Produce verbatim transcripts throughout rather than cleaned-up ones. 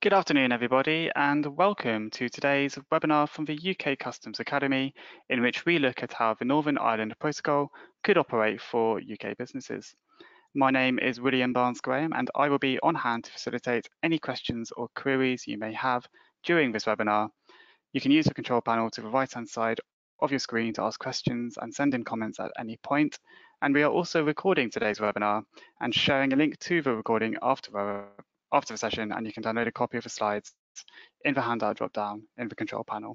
Good afternoon, everybody, and welcome to today's webinar from the U K Customs Academy, in which we look at how the Northern Ireland Protocol could operate for U K businesses. My name is William Barnes-Graham, and I will be on hand to facilitate any questions or queries you may have during this webinar. You can use the control panel to the right-hand side of your screen to ask questions and send in comments at any point. And we are also recording today's webinar and sharing a link to the recording after our after the session, and you can download a copy of the slides in the handout drop down in the control panel.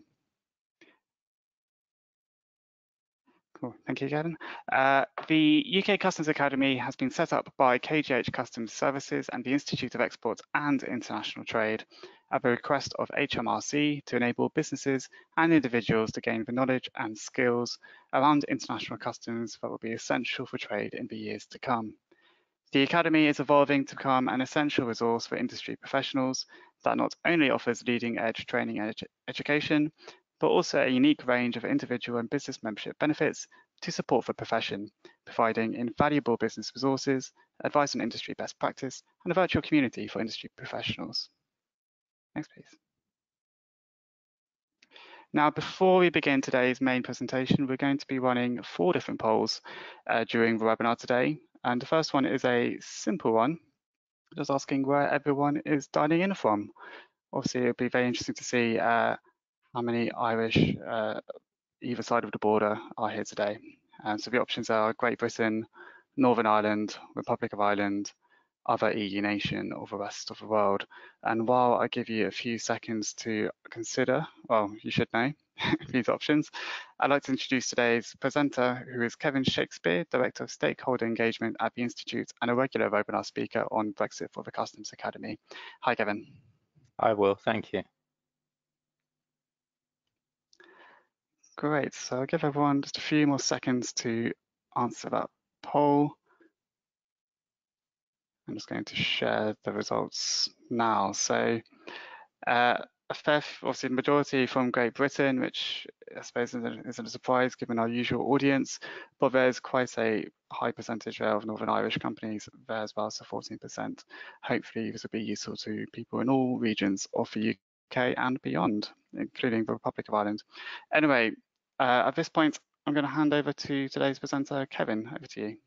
Cool, thank you, Kevin. Uh, the U K Customs Academy has been set up by K G H Customs Services and the Institute of Export and International Trade at the request of H M R C to enable businesses and individuals to gain the knowledge and skills around international customs that will be essential for trade in the years to come. The Academy is evolving to become an essential resource for industry professionals that not only offers leading-edge training and edu education, but also a unique range of individual and business membership benefits to support the profession, providing invaluable business resources, advice on industry best practice, and a virtual community for industry professionals. Next, please. Now, before we begin today's main presentation, we're going to be running four different polls uh, during the webinar today. And the first one is a simple one, just asking where everyone is dialing in from. Obviously, it'll be very interesting to see uh, how many Irish uh, either side of the border are here today. Um, so the options are Great Britain, Northern Ireland, Republic of Ireland, other E U nation, or the rest of the world. And while I give you a few seconds to consider, well, you should know these options, I'd like to introduce today's presenter, who is Kevin Shakespeare, Director of Stakeholder Engagement at the Institute and a regular webinar speaker on Brexit for the Customs Academy. Hi, Kevin. I will, thank you. Great, so I'll give everyone just a few more seconds to answer that poll. I'm just going to share the results now. So uh, a fair, obviously the majority from Great Britain, which I suppose isn't a surprise given our usual audience, but there's quite a high percentage there of Northern Irish companies there as well, so fourteen percent. Hopefully this will be useful to people in all regions of the U K and beyond, including the Republic of Ireland. Anyway, uh, at this point, I'm going to hand over to today's presenter, Kevin, over to you.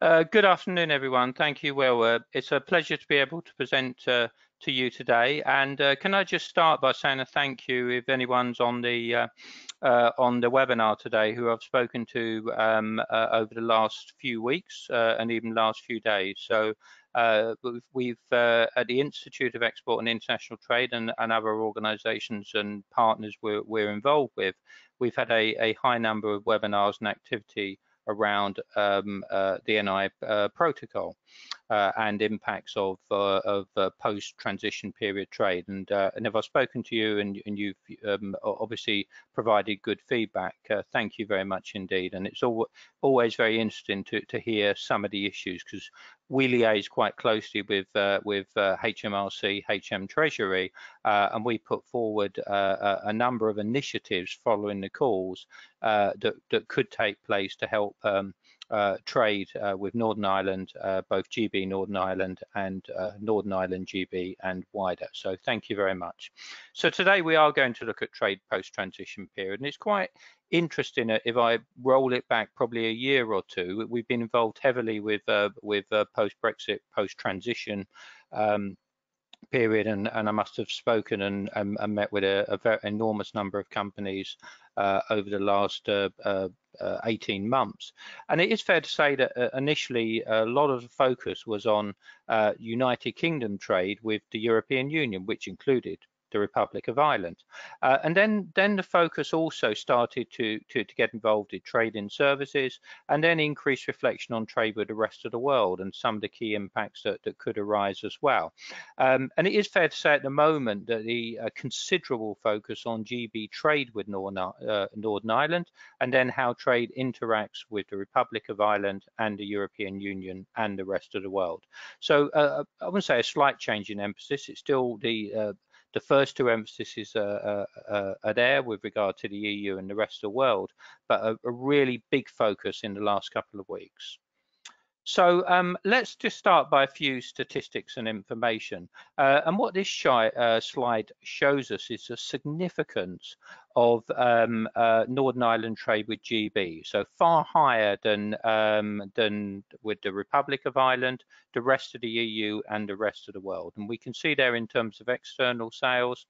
Uh, good afternoon, everyone. Thank you, Will. Uh, it's a pleasure to be able to present uh, to you today. And uh, can I just start by saying a thank you if anyone's on the uh, uh, on the webinar today who I've spoken to um, uh, over the last few weeks uh, and even last few days. So uh, we've uh, at the Institute of Export and International Trade and, and other organisations and partners we're, we're involved with, we've had a, a high number of webinars and activity around um, uh, the N I uh, protocol uh, and impacts of, uh, of uh, post-transition period trade. And, uh, and if I've spoken to you and, and you've um, obviously provided good feedback, uh, thank you very much indeed. And it's al always very interesting to, to hear some of the issues, because we liaise quite closely with uh, with uh, H M R C, H M Treasury, uh, and we put forward uh, a number of initiatives following the calls uh, that, that could take place to help um, uh, trade uh, with Northern Ireland, uh, both G B Northern Ireland and uh, Northern Ireland G B and wider. So thank you very much. So today we are going to look at trade post-transition period, and it's quite interesting. If I roll it back probably a year or two, we've been involved heavily with uh, with uh, post-Brexit, post-transition um, period, and, and I must have spoken and, and, and met with a, a very enormous number of companies uh, over the last uh, uh, uh, eighteen months. And it is fair to say that uh, initially a lot of the focus was on uh, United Kingdom trade with the European Union, which included the Republic of Ireland, uh, and then then the focus also started to, to to get involved in trade in services, and then increased reflection on trade with the rest of the world and some of the key impacts that, that could arise as well. Um, and it is fair to say at the moment that the uh, considerable focus on G B trade with Northern, uh, Northern Ireland, and then how trade interacts with the Republic of Ireland and the European Union and the rest of the world. So uh, I wouldn't say a slight change in emphasis. It's still the uh, The first two emphases are, are, are there with regard to the E U and the rest of the world, but a, a really big focus in the last couple of weeks. So um, let's just start by a few statistics and information. Uh, and what this shy, uh, slide shows us is the significance of um, uh, Northern Ireland trade with G B. So far higher than, um, than with the Republic of Ireland, the rest of the E U and the rest of the world. And we can see there in terms of external sales,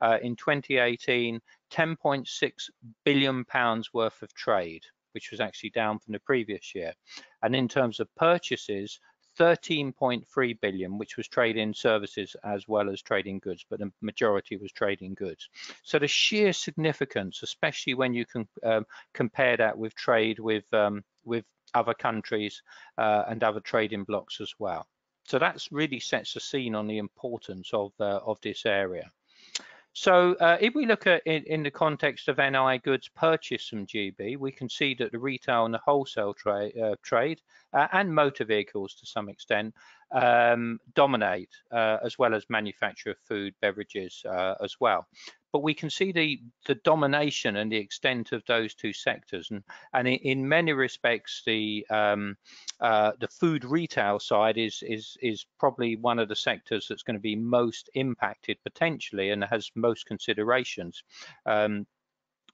uh, in twenty eighteen, ten point six billion pounds worth of trade, which was actually down from the previous year. And in terms of purchases, thirteen point three billion, which was trade in services as well as trading goods, but the majority was trading goods. So the sheer significance, especially when you can um, compare that with trade with, um, with other countries uh, and other trading blocks as well. So that's really sets the scene on the importance of, uh, of this area. So uh, if we look at it in the context of N I goods purchased from G B, we can see that the retail and the wholesale tra uh, trade uh, and motor vehicles to some extent um, dominate, uh, as well as manufacture of food, beverages uh, as well. But we can see the, the domination and the extent of those two sectors. And, and in many respects, the um, uh, the food retail side is, is, is probably one of the sectors that's going to be most impacted potentially and has most considerations um,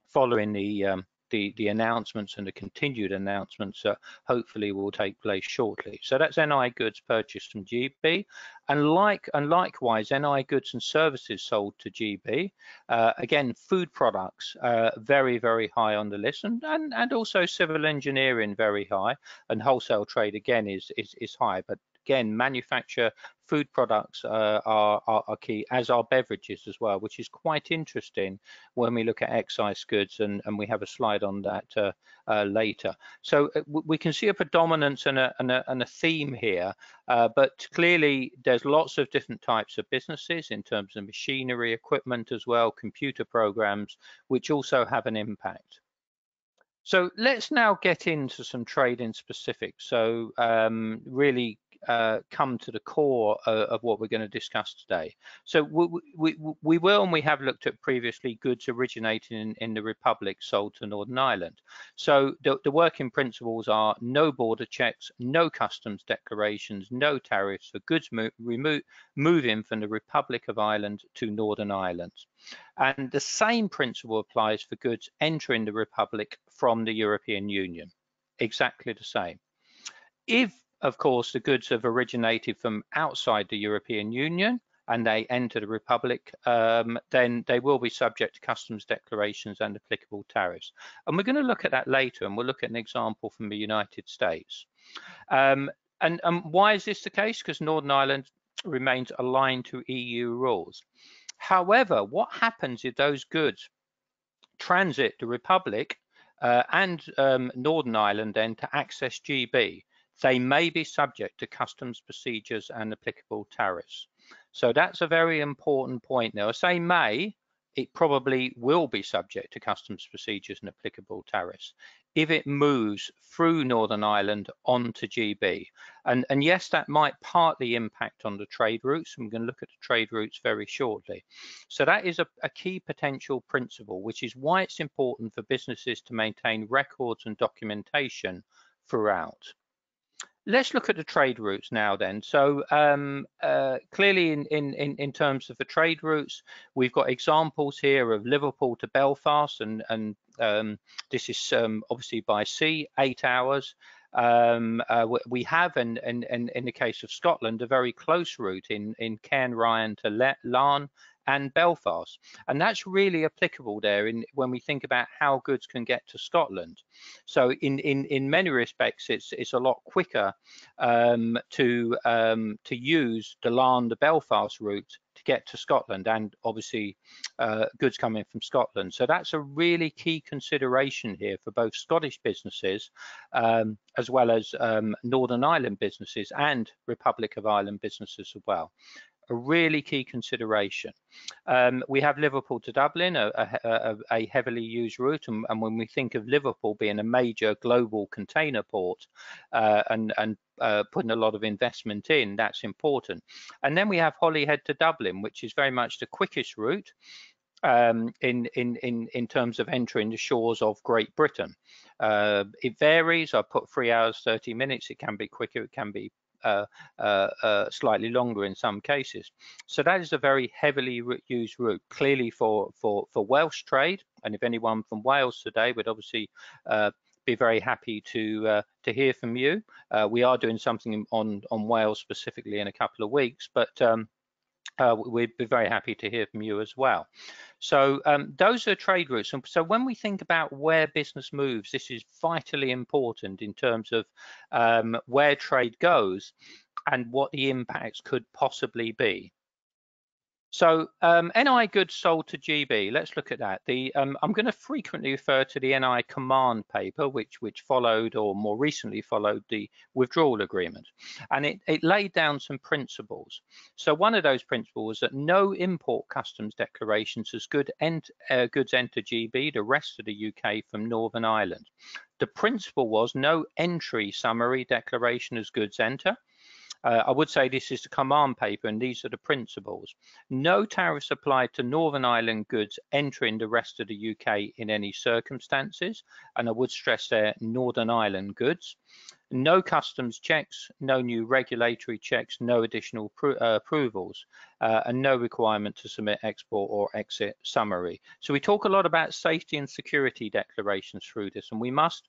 following the, um, the, the announcements and the continued announcements that hopefully will take place shortly. So that's N I goods purchased from G B. And, like, and likewise, N I goods and services sold to G B. Uh, again, food products, uh, very, very high on the list, and, and, and also civil engineering, very high. And wholesale trade, again, is, is, is high. But again, manufacture, food products uh, are, are, are key, as are beverages as well, which is quite interesting when we look at excise goods, and, and we have a slide on that uh, uh, later. So we can see a predominance and a, and a, and a theme here, uh, but clearly there's lots of different types of businesses in terms of machinery, equipment as well, computer programs, which also have an impact. So let's now get into some trade in specific. So um, really, Uh, come to the core uh, of what we're going to discuss today. So we, we, we will, and we have looked at previously, goods originating in, in the Republic sold to Northern Ireland. So the, the working principles are no border checks, no customs declarations, no tariffs for goods mo remo moving from the Republic of Ireland to Northern Ireland. And the same principle applies for goods entering the Republic from the European Union. Exactly the same. If of course, the goods have originated from outside the European Union and they enter the Republic, um, then they will be subject to customs declarations and applicable tariffs. And we're going to look at that later, and we'll look at an example from the United States. Um, and, and why is this the case? Because Northern Ireland remains aligned to E U rules. However, what happens if those goods transit the Republic uh, and um, Northern Ireland then to access G B? They may be subject to customs procedures and applicable tariffs. So that's a very important point. Now, I say may, it probably will be subject to customs procedures and applicable tariffs if it moves through Northern Ireland onto G B. And, and yes, that might partly impact on the trade routes. I'm going to look at the trade routes very shortly. So that is a, a key potential principle, which is why it's important for businesses to maintain records and documentation throughout. Let's look at the trade routes now then. So um, uh, clearly in, in, in terms of the trade routes, we've got examples here of Liverpool to Belfast, and, and um, this is um, obviously by sea, eight hours. Um, uh, we have, in, in, in the case of Scotland, a very close route in, in Cairnryan to Larne and Belfast. And that's really applicable there in when we think about how goods can get to Scotland. So in in, in many respects, it's it's a lot quicker um, to um, to use the Larne to Belfast route to get to Scotland, and obviously uh, goods coming from Scotland. So that's a really key consideration here for both Scottish businesses um, as well as um, Northern Ireland businesses and Republic of Ireland businesses as well. A really key consideration. Um, we have Liverpool to Dublin, a, a, a heavily used route, and, and when we think of Liverpool being a major global container port uh, and, and uh, putting a lot of investment in, that's important. And then we have Holyhead to Dublin, which is very much the quickest route. um, in, in, in, in terms of entering the shores of Great Britain. Uh, it varies. I put three hours, thirty minutes. It can be quicker, it can be Uh, uh, uh, slightly longer in some cases. So that is a very heavily used route, clearly for, for, for Welsh trade. And if anyone from Wales today would obviously uh, be very happy to uh, to hear from you. Uh, we are doing something on, on Wales specifically in a couple of weeks, but um, uh, we'd be very happy to hear from you as well. So um, those are trade routes. And so when we think about where business moves, this is vitally important in terms of um, where trade goes and what the impacts could possibly be. So um, N I goods sold to G B, let's look at that. The um, I'm going to frequently refer to the N I command paper, which which followed, or more recently followed, the withdrawal agreement. And it, it laid down some principles. So one of those principles was that no import customs declarations as good ent uh, goods enter G B, the rest of the U K from Northern Ireland. The principle was no entry summary declaration as goods enter. Uh, I would say this is the command paper, and these are the principles. No tariffs applied to Northern Ireland goods entering the rest of the U K in any circumstances, and I would stress there Northern Ireland goods. No customs checks, no new regulatory checks, no additional pro uh, approvals, uh, and no requirement to submit export or exit summary. So we talk a lot about safety and security declarations through this, and we must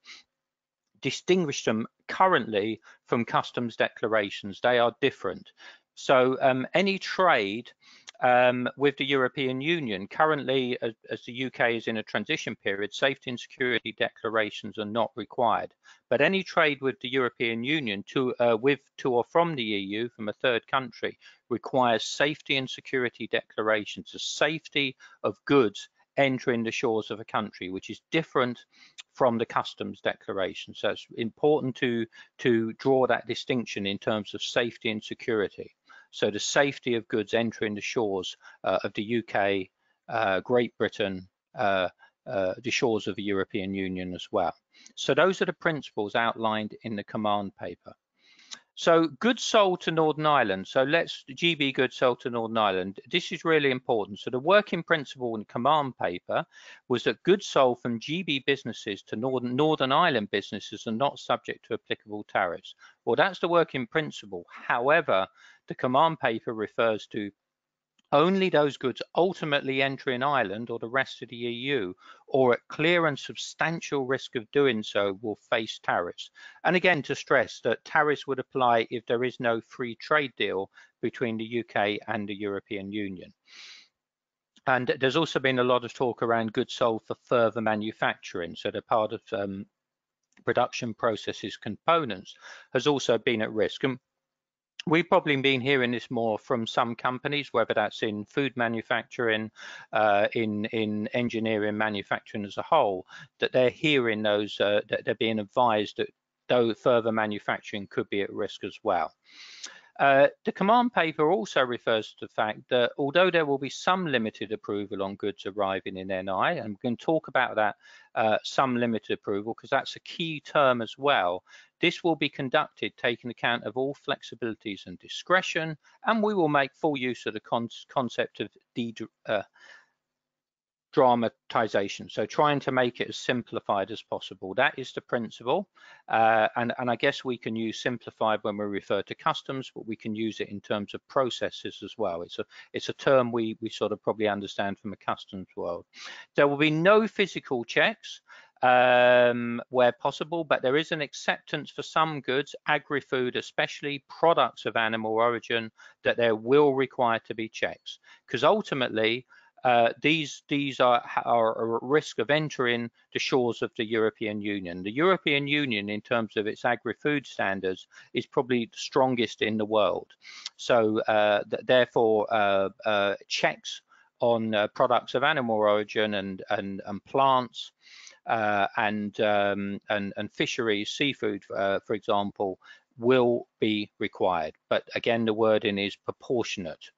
distinguish them currently from customs declarations. They are different. So um, any trade um, with the European Union, currently as, as the U K is in a transition period, safety and security declarations are not required. But any trade with the European Union to, uh, with to or from the E U from a third country requires safety and security declarations, the safety of goods entering the shores of a country, which is different from the customs declaration. So it's important to to draw that distinction in terms of safety and security. So the safety of goods entering the shores uh, of the U K, uh, Great Britain, uh, uh, the shores of the European Union as well. So those are the principles outlined in the command paper. So goods sold to Northern Ireland. So let's G B goods sold to Northern Ireland. This is really important. So the working principle in the command paper was that goods sold from G B businesses to Northern, Northern Ireland businesses are not subject to applicable tariffs. Well, that's the working principle. However, the command paper refers to only those goods ultimately entering Ireland or the rest of the E U, or at clear and substantial risk of doing so, will face tariffs. And again, to stress that tariffs would apply if there is no free trade deal between the U K and the European Union. And there's also been a lot of talk around goods sold for further manufacturing, so they're part of um, production processes components, has also been at risk. And we've probably been hearing this more from some companies, whether that's in food manufacturing, uh, in in engineering, manufacturing as a whole, that they're hearing those, uh, that they're being advised that though further manufacturing could be at risk as well. Uh, the command paper also refers to the fact that although there will be some limited approval on goods arriving in N I, and we can talk about that, uh, some limited approval, because that's a key term as well, this will be conducted taking account of all flexibilities and discretion, and we will make full use of the con concept of de uh, dramatization, so trying to make it as simplified as possible. That is the principle, uh, and, and I guess we can use simplified when we refer to customs, but we can use it in terms of processes as well. It's a it's a term we, we sort of probably understand from a customs world. There will be no physical checks um where possible, but there is an acceptance for some goods, agri-food especially, products of animal origin, that there will require to be checks, because ultimately Uh, these these are, are at risk of entering the shores of the European Union. The European Union, in terms of its agri-food standards, is probably the strongest in the world. So uh, th therefore, uh, uh, checks on uh, products of animal origin and and, and plants uh, and, um, and and fisheries, seafood, uh, for example, will be required. But again, the wording is proportionate.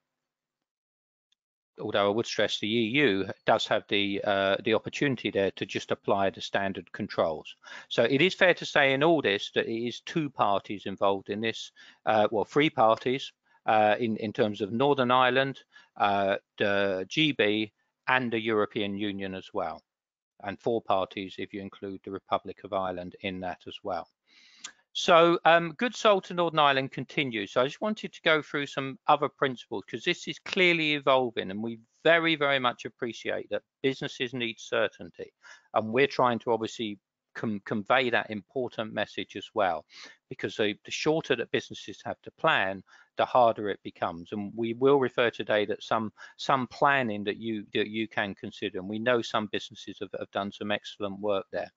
Although I would stress the E U does have the uh, the opportunity there to just apply the standard controls. So it is fair to say in all this that it is two parties involved in this, uh, well, three parties uh, in, in terms of Northern Ireland, uh, the G B and the European Union as well, and four parties if you include the Republic of Ireland in that as well. So um, good soul to Northern Ireland continues. So I just wanted to go through some other principles because this is clearly evolving, and we very, very much appreciate that businesses need certainty. And we're trying to obviously com convey that important message as well, because the, the shorter that businesses have to plan, the harder it becomes. And we will refer today that some some planning that you, that you can consider. And we know some businesses have, have done some excellent work there.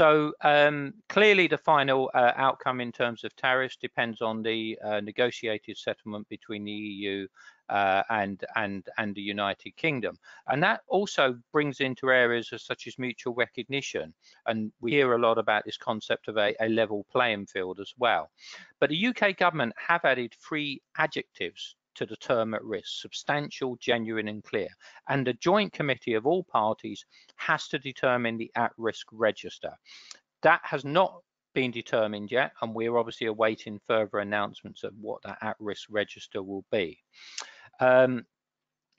So um, clearly the final uh, outcome in terms of tariffs depends on the uh, negotiated settlement between the E U uh, and, and, and the United Kingdom. And that also brings into areas as such as mutual recognition. And we hear a lot about this concept of a, a level playing field as well. But the U K government have added three adjectives to the term at risk: substantial, genuine and clear. And the joint committee of all parties has to determine the at-risk register. That has not been determined yet, and we're obviously awaiting further announcements of what that at-risk register will be. Um,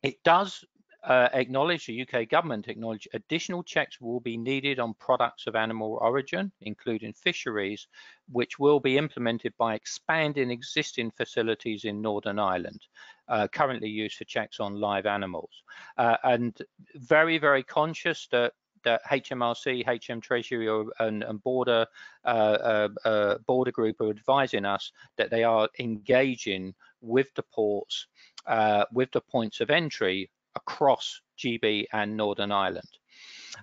it does uh, acknowledge, the U K government acknowledge, additional checks will be needed on products of animal origin, including fisheries, which will be implemented by expanding existing facilities in Northern Ireland, uh, currently used for checks on live animals. Uh, and very, very conscious that, that H M R C, H M Treasury or, and, and Border uh, uh, uh, Border Group are advising us that they are engaging with the ports, uh, with the points of entry across G B and Northern Ireland.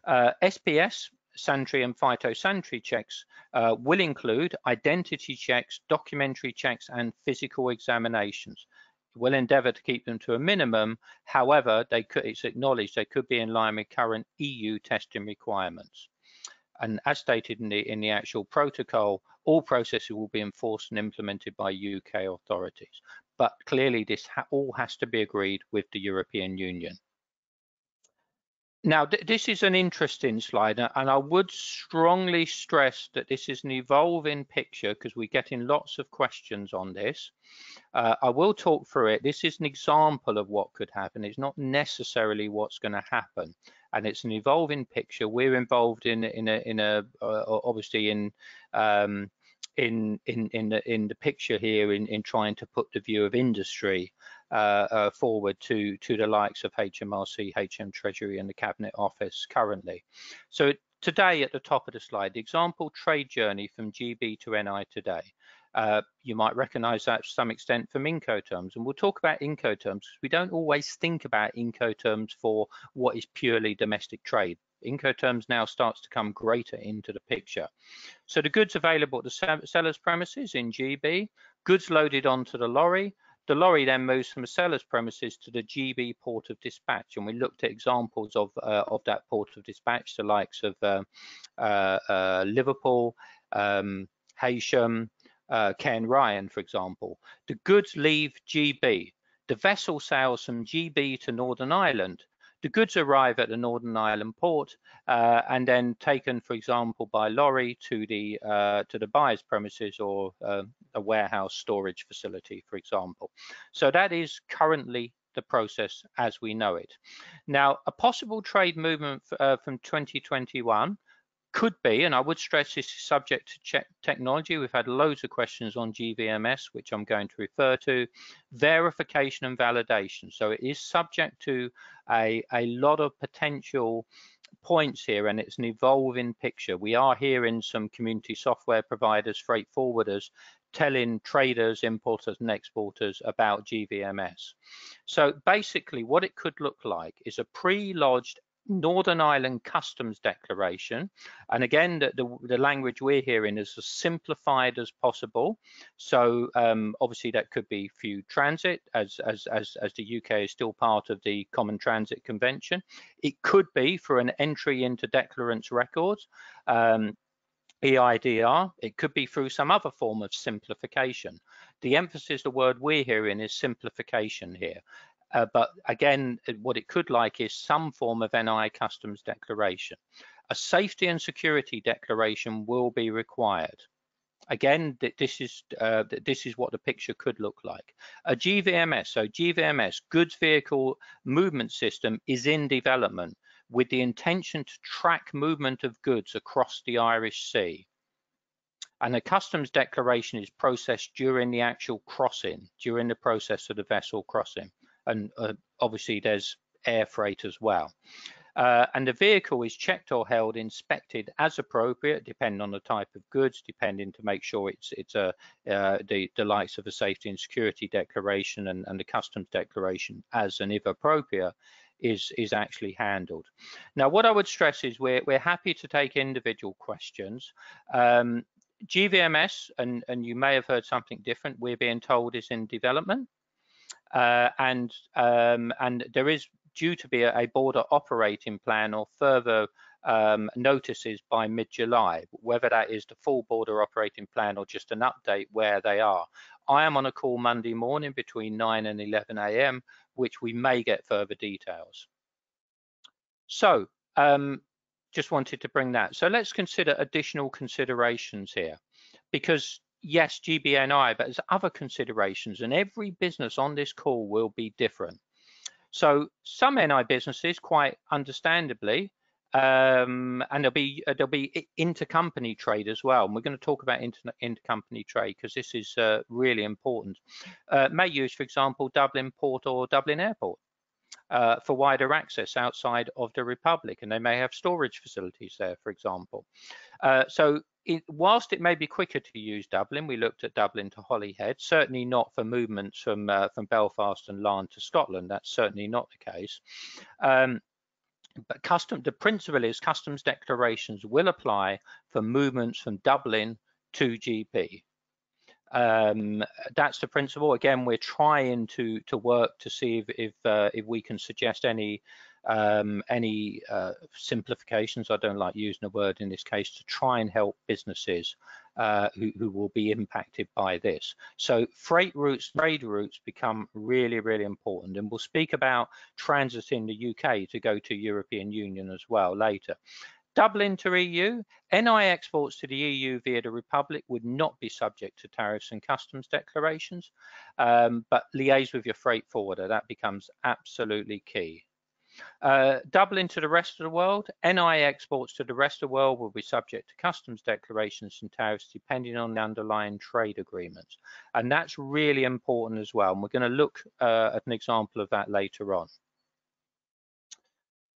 Uh, S P S, sanitary and phytosanitary checks uh, will include identity checks, documentary checks and physical examinations. We'll endeavour to keep them to a minimum. However, they could, it's acknowledged they could be in line with current E U testing requirements. And as stated in the, in the actual protocol, all processes will be enforced and implemented by U K authorities. But clearly this ha all has to be agreed with the European Union. Now, th this is an interesting slide, and I would strongly stress that this is an evolving picture because we're getting lots of questions on this. Uh, I will talk through it. This is an example of what could happen. It's not necessarily what's going to happen, and it's an evolving picture. We're involved in in a, in a uh, obviously in um, in in in the, in the picture here in in trying to put the view of industry Uh, uh, forward to to the likes of H M R C, H M Treasury and the Cabinet Office currently. So today at the top of the slide, the example trade journey from G B to N I today. Uh, you might recognise that to some extent from Incoterms, and we'll talk about Incoterms because we don't always think about Incoterms for what is purely domestic trade. Incoterms now starts to come greater into the picture. So the goods available at the seller's premises in G B, goods loaded onto the lorry. The lorry then moves from the seller's premises to the G B port of dispatch, and we looked at examples of uh, of that port of dispatch, the likes of uh, uh, uh, Liverpool, um, Heysham, uh, Cairnryan, for example. The goods leave G B. The vessel sails from G B to Northern Ireland. The goods arrive at the Northern Ireland port uh, and then taken, for example, by lorry to the uh, to the buyer's premises or uh, a warehouse storage facility, for example. So that is currently the process as we know it. Now, a possible trade movement uh, from twenty twenty-one could be, and I would stress this is subject to check technology. We've had loads of questions on G V M S, which I'm going to refer to, verification and validation. So it is subject to a, a lot of potential points here, and it's an evolving picture. We are hearing some community software providers, freight forwarders, telling traders, importers and exporters about G V M S. So basically what it could look like is a pre-lodged Northern Ireland Customs Declaration, and again the, the, the language we're hearing is as simplified as possible. So um, obviously that could be through transit, as, as as as the U K is still part of the Common Transit Convention. It could be for an entry into declarant's records, um, E I D R. It could be through some other form of simplification. The emphasis, the word we're hearing is simplification here. Uh, but again, what it could like is some form of N I customs declaration. A safety and security declaration will be required. again, th this is uh, th this is what the picture could look like. A G V M S, so G V M S, Goods Vehicle Movement System, is in development with the intention to track movement of goods across the Irish Sea. And a customs declaration is processed during the actual crossing, during the process of the vessel crossing. And uh, obviously there's air freight as well. Uh, and the vehicle is checked or held, inspected as appropriate, depending on the type of goods, depending to make sure it's it's a uh, the, the likes of a safety and security declaration and, and the customs declaration as and if appropriate is is actually handled. Now, what I would stress is we're we're happy to take individual questions. Um, G V M S, and and you may have heard something different, we're being told is in development, uh, and um, and there is due to be a border operating plan or further um, notices by mid July, whether that is the full border operating plan or just an update where they are. I am on a call Monday morning between nine and eleven A M, which we may get further details. So um, just wanted to bring that. So let's consider additional considerations here, because yes, G B N I, but there's other considerations, and every business on this call will be different. So some N I businesses, quite understandably, um, and there'll be uh, there'll be intercompany trade as well. And we're going to talk about inter intercompany trade because this is uh, really important. Uh, may use, for example, Dublin Port or Dublin Airport uh, for wider access outside of the Republic, and they may have storage facilities there, for example. Uh, so it, whilst it may be quicker to use Dublin, we looked at Dublin to Holyhead, certainly not for movements from uh, from Belfast and Larne to Scotland. That's certainly not the case. Um, but custom, the principle is customs declarations will apply for movements from Dublin to G P. Um, that's the principle. Again, we're trying to to work to see if if, uh, if we can suggest any um any uh simplifications. I don't like using a word in this case, to try and help businesses uh who, who will be impacted by this. So freight routes, trade routes become really really important, and we'll speak about transiting the U K to go to European Union as well later. Dublin to E U, N I exports to the E U via the Republic would not be subject to tariffs and customs declarations, um, but liaise with your freight forwarder. That becomes absolutely key. Uh, Dublin to the rest of the world, N I exports to the rest of the world will be subject to customs declarations and tariffs depending on the underlying trade agreements, and that's really important as well, and we're going to look uh, at an example of that later on.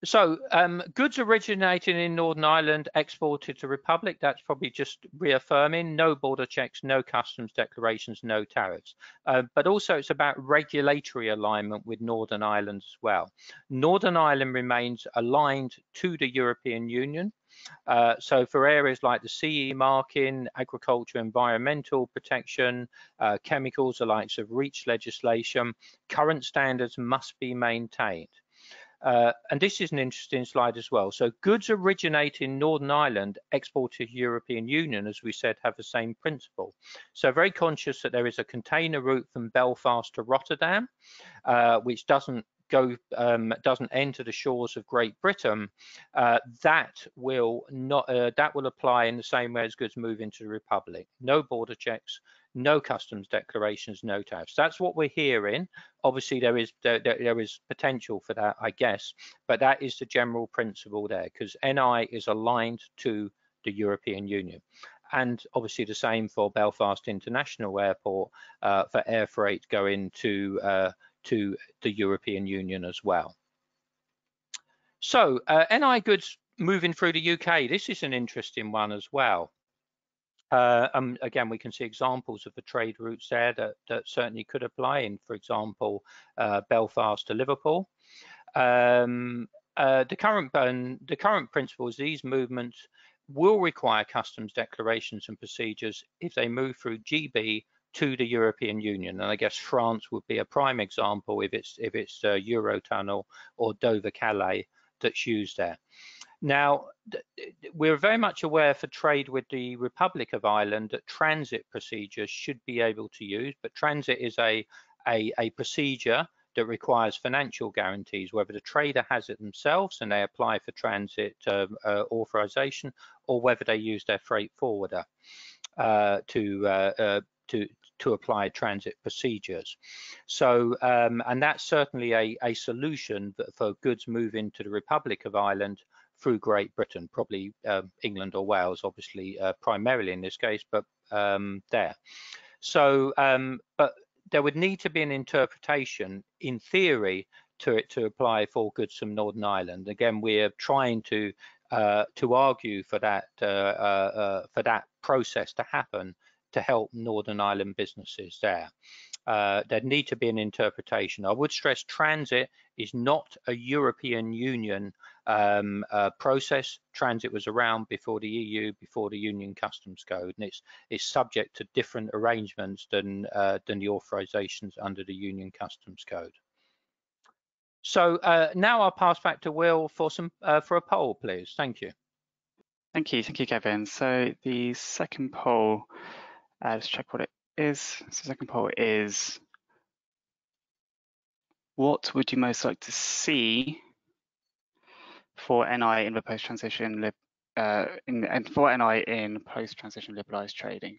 So um, goods originating in Northern Ireland exported to Republic, that's probably just reaffirming no border checks, no customs declarations, no tariffs. Uh, but also it's about regulatory alignment with Northern Ireland as well. Northern Ireland remains aligned to the European Union. Uh, so for areas like the C E marking, agriculture, environmental protection, uh, chemicals, the likes of REACH legislation, current standards must be maintained. Uh, and this is an interesting slide as well. So goods originating in Northern Ireland exported to European Union, as we said, have the same principle. So very conscious that there is a container route from Belfast to Rotterdam, uh, which doesn't go um, doesn't enter the shores of Great Britain. Uh, that will not uh, that will apply in the same way as goods move into the Republic. No border checks, no customs declarations, no tariffs. That's what we're hearing. Obviously there is there, there is potential for that, I guess, but that is the general principle there, because N I is aligned to the European Union, and obviously the same for Belfast International Airport uh, for air freight going to uh, to the European Union as well. So uh, N I goods moving through the U K, this is an interesting one as well. Uh, um, again, we can see examples of the trade routes there that, that certainly could apply in, for example, uh, Belfast to Liverpool. Um, uh, the current um, the current principle is these movements will require customs declarations and procedures if they move through G B to the European Union, and I guess France would be a prime example if it's if it's uh, Eurotunnel or Dover-Calais that's used there. Now, we're very much aware for trade with the Republic of Ireland that transit procedures should be able to use, but transit is a, a, a procedure that requires financial guarantees, whether the trader has it themselves and they apply for transit uh, uh, authorization, or whether they use their freight forwarder. uh, to uh, uh, to to apply transit procedures. So, um, and that's certainly a, a solution for goods moving to the Republic of Ireland through Great Britain, probably uh, England or Wales, obviously uh, primarily in this case, but um, there. So, um, but there would need to be an interpretation in theory to it to apply for goods from Northern Ireland. Again, we're trying to uh, to argue for that uh, uh, for that process to happen, to help Northern Ireland businesses there. Uh, there need to be an interpretation. I would stress transit is not a European Union um, uh, process. Transit was around before the E U, before the Union Customs Code, and it's it's subject to different arrangements than uh, than the authorisations under the Union Customs Code. So uh, now I'll pass back to Will for some uh, for a poll, please. Thank you. Thank you, thank you, Kevin. So the second poll. Uh, let's check what it is. So the second poll is, what would you most like to see for N I in the post-transition uh, in and for N I in post-transition liberalised trading?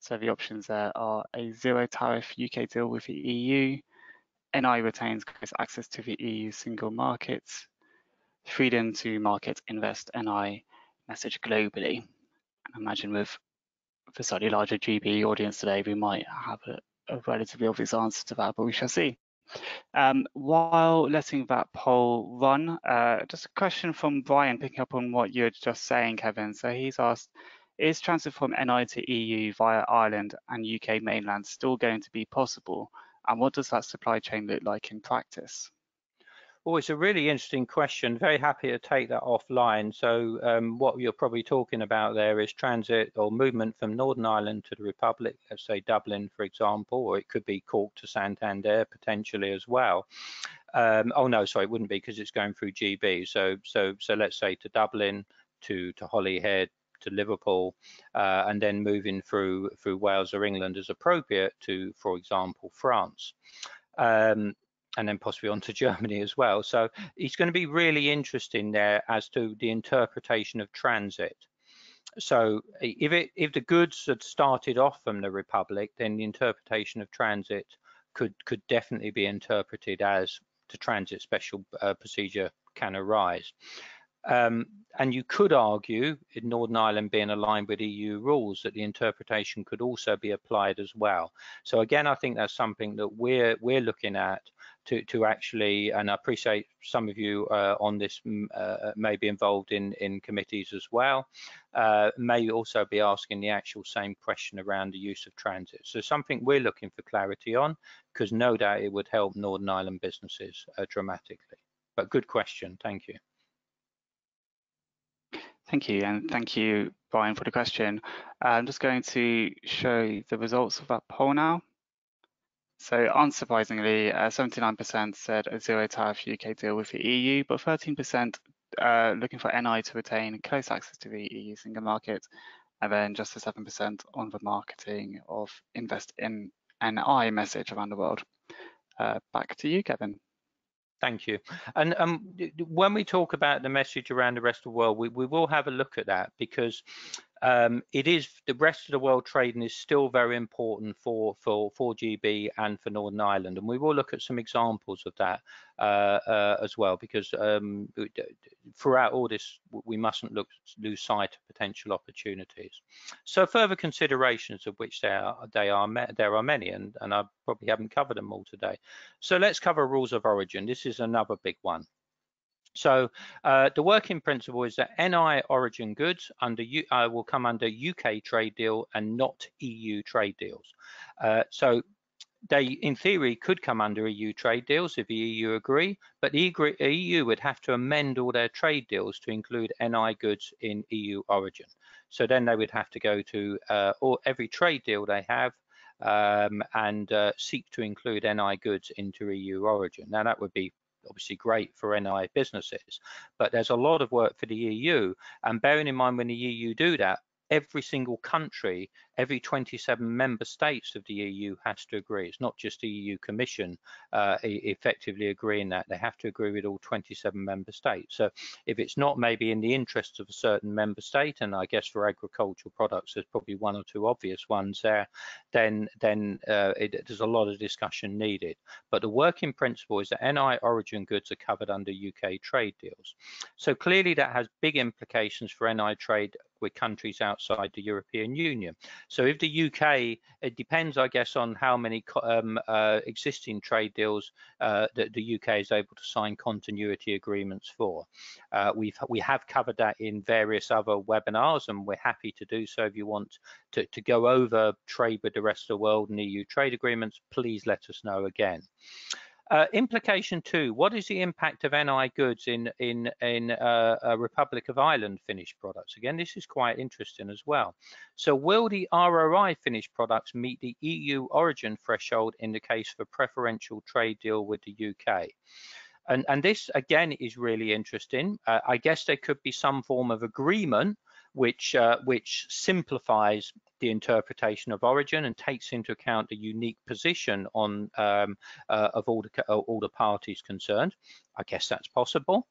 So the options there are a zero tariff U K deal with the E U, N I retains access to the E U single market, freedom to market, invest, N I message globally. And I imagine with for slightly larger G B audience today, we might have a, a relatively obvious answer to that, but we shall see. Um, while letting that poll run, uh, just a question from Brian, picking up on what you're just saying, Kevin. So he's asked, is transit from N I to E U via Ireland and U K mainland still going to be possible? And what does that supply chain look like in practice? Well, it's a really interesting question. Very happy to take that offline. So um, what you're probably talking about there is transit or movement from Northern Ireland to the Republic, let's say Dublin, for example, or it could be Cork to Santander potentially as well. Um, oh, no, sorry, it wouldn't be because it's going through G B. So so, so let's say to Dublin, to, to Holyhead, to Liverpool, uh, and then moving through through Wales or England as appropriate to, for example, France. Um, and then possibly on to Germany as well. So it's going to be really interesting there as to the interpretation of transit. So if it if the goods had started off from the Republic, then the interpretation of transit could could definitely be interpreted as the transit special uh, procedure can arise. Um, and you could argue, in Northern Ireland being aligned with E U rules, that the interpretation could also be applied as well. So again, I think that's something that we're we're looking at to to actually, and I appreciate some of you uh, on this uh, may be involved in in committees as well, uh, may also be asking the actual same question around the use of transit. So something we're looking for clarity on, because no doubt it would help Northern Ireland businesses uh, dramatically. But good question, thank you. Thank you, and thank you, Brian, for the question. I'm just going to show the results of that poll now. So unsurprisingly, seventy-nine percent uh, said a zero tariff U K deal with the E U, but thirteen percent uh, looking for N I to retain close access to the E U single market, and then just the seven percent on the marketing of invest in N I message around the world. Uh, back to you, Kevin. Thank you. And um, when we talk about the message around the rest of the world, we, we will have a look at that, because um, it is the rest of the world trading is still very important for, for, for G B and for Northern Ireland. And we will look at some examples of that uh, uh, as well, because um, throughout all this, we mustn't look, lose sight of potential opportunities. So further considerations, of which there are, they are, there are many, and, and I probably haven't covered them all today. So let's cover rules of origin. This is another big one. So uh, the working principle is that N I origin goods under U uh, will come under U K trade deal and not E U trade deals. Uh, so they, in theory, could come under E U trade deals if the E U agree, but the E U would have to amend all their trade deals to include N I goods in E U origin. So then they would have to go to uh, all, every trade deal they have um, and uh, seek to include N I goods into E U origin. Now that would be obviously great for N I businesses, but there's a lot of work for the E U, and bearing in mind when the E U do that, every single country, every twenty-seven member states of the E U has to agree. It's not just the E U Commission uh, effectively agreeing that. They have to agree with all twenty-seven member states. So if it's not maybe in the interests of a certain member state, and I guess for agricultural products, there's probably one or two obvious ones there, then, then uh, it, there's a lot of discussion needed. But the working principle is that N I origin goods are covered under U K trade deals. So clearly that has big implications for N I trade with countries outside the European Union. So if the U K, it depends, I guess, on how many um, uh, existing trade deals uh, that the U K is able to sign continuity agreements for. Uh, we've, we have covered that in various other webinars, and we're happy to do so. If you want to, to go over trade with the rest of the world and E U trade agreements, please let us know again. Uh, implication two, what is the impact of N I goods in in, in uh, a Republic of Ireland finished products? Again, this is quite interesting as well. So will the R R I finished products meet the E U origin threshold in the case of a preferential trade deal with the U K? And, and this, again, is really interesting. Uh, I guess there could be some form of agreement which uh, which simplifies the interpretation of origin and takes into account the unique position on um, uh, of all the all the parties concerned. I guess that's possible.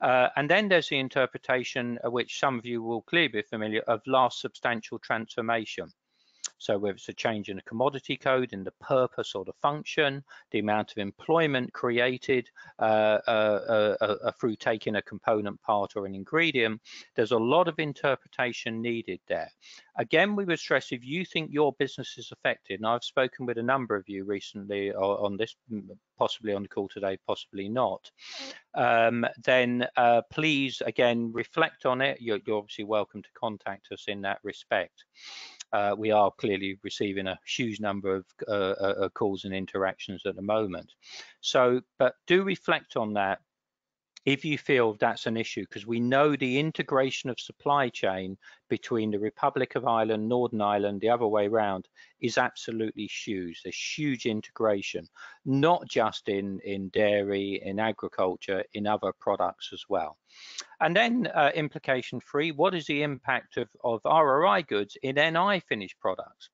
Uh, and then there's the interpretation, which some of you will clearly be familiar, of last substantial transformation. So whether it's a change in the commodity code, in the purpose or the function, the amount of employment created uh, uh, uh, uh, through taking a component part or an ingredient, there's a lot of interpretation needed there. Again, we would stress, if you think your business is affected, and I've spoken with a number of you recently on this, possibly on the call today, possibly not, um, then uh, please, again, reflect on it. You're, you're obviously welcome to contact us in that respect. Uh, we are clearly receiving a huge number of uh, uh, calls and interactions at the moment. So, but do reflect on that if you feel that's an issue, because we know the integration of supply chain between the Republic of Ireland, Northern Ireland, the other way round, is absolutely huge. There's huge integration, not just in, in dairy, in agriculture, in other products as well. And then uh, implication three, what is the impact of, of R R I goods in N I finished products?